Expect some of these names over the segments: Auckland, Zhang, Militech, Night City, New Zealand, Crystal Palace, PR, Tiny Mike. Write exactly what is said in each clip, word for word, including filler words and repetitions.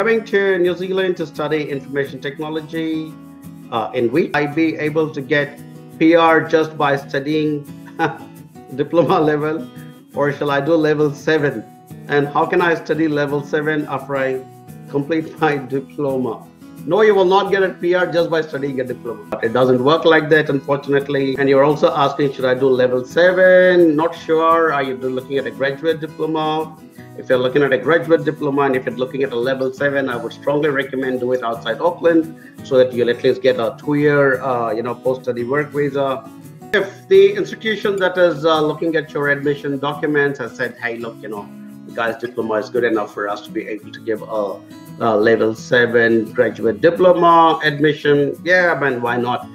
Coming to New Zealand to study information technology, uh, in which I'd be able to get P R just by studying diploma level, or shall I do level seven? And how can I study level seven after I complete my diploma? No, you will not get a P R just by studying a diploma. But it doesn't work like that, unfortunately. And you're also asking, should I do level seven? Not sure. Are you looking at a graduate diploma? If you're looking at a graduate diploma and if you're looking at a level seven, I would strongly recommend do it outside Auckland so that you'll at least get a two-year, uh, you know, post-study work visa. If the institution that is uh, looking at your admission documents has said, hey, look, you know, the guy's diploma is good enough for us to be able to give a, a level seven graduate diploma admission, yeah, man, why not?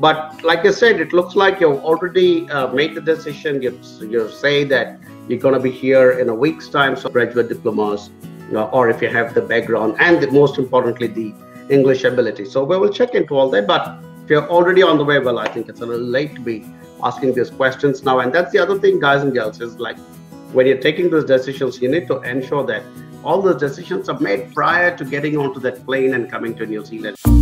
But like I said, it looks like you've already uh, made the decision. You, you say that you're going to be here in a week's time. So graduate diplomas, you know, or if you have the background and the, most importantly, the English ability. So we will check into all that. But if you're already on the way, well, I think it's a little late to be asking these questions now. And that's the other thing, guys and girls, is like when you're taking those decisions, you need to ensure that all those decisions are made prior to getting onto that plane and coming to New Zealand.